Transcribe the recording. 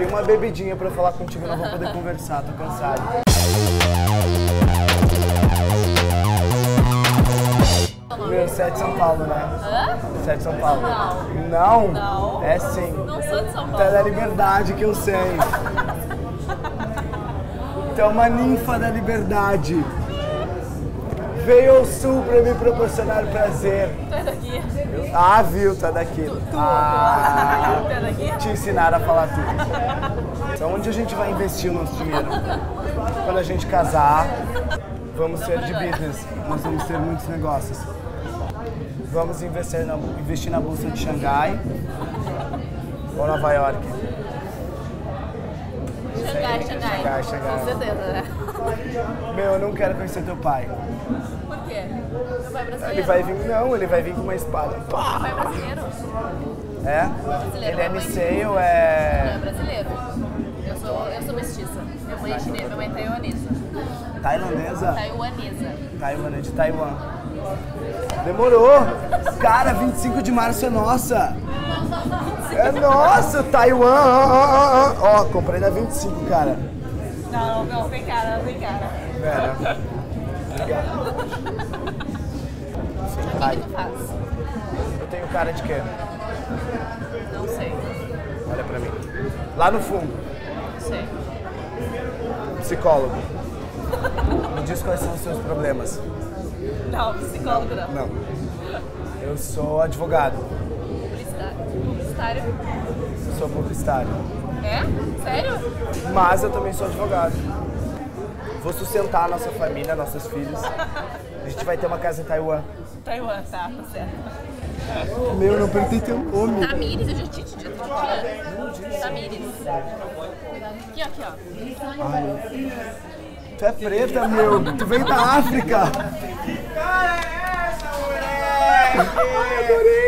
Tem uma bebidinha pra falar contigo, não vou poder conversar, tô cansado. Meu, você é de São Paulo, né? Hã? Você é de São Paulo? Não. Não? É sim. Não sou de São Paulo. Então é da liberdade que eu sei. Então é uma ninfa da liberdade. Veio ao sul pra me proporcionar prazer. Tu é daqui? Ah, viu? Tu é daqui. Tu é daqui? Te ensinaram a falar tudo. Então onde a gente vai investir o nosso dinheiro? Quando a gente casar, vamos ser de business. Nós vamos ter muitos negócios. Vamos investir na bolsa de Xangai ou Nova York. Xangai. Com certeza, né? Meu, eu não quero conhecer teu pai. Por quê? Meu pai é brasileiro? Ele vai vir com uma espada. Pá! Meu pai é brasileiro? É? Brasileiro. Ele é miseio, é... Não, é brasileiro. Eu sou mestiça. Minha mãe é chinesa, minha mãe é taiwanesa. Tailandesa? Taiwanesa. Taiwan, de Taiwan. Demorou! Cara, 25 de março é nossa! É nossa, Taiwan! Ó, comprei na 25, cara. Não, vem cara. Pera. O que tu faz? Eu tenho cara de quê? Não sei. Olha pra mim. Lá no fundo. Não sei. Psicólogo. Me diz quais são os seus problemas. Não, psicólogo não. Não. Eu sou advogado. Publicitário. Eu sou publicitário. É? Sério? Mas eu também sou advogado. Vou sustentar a nossa família, nossos filhos. A gente vai ter uma casa em Taiwan. Taiwan, tá certo. Meu, não perguntei teu nome. Tamires, eu já tinha te dito. Tamires. Aqui, ó. Ai. Tu é preta, meu. Tu vem da África. Que cara é essa, moleque?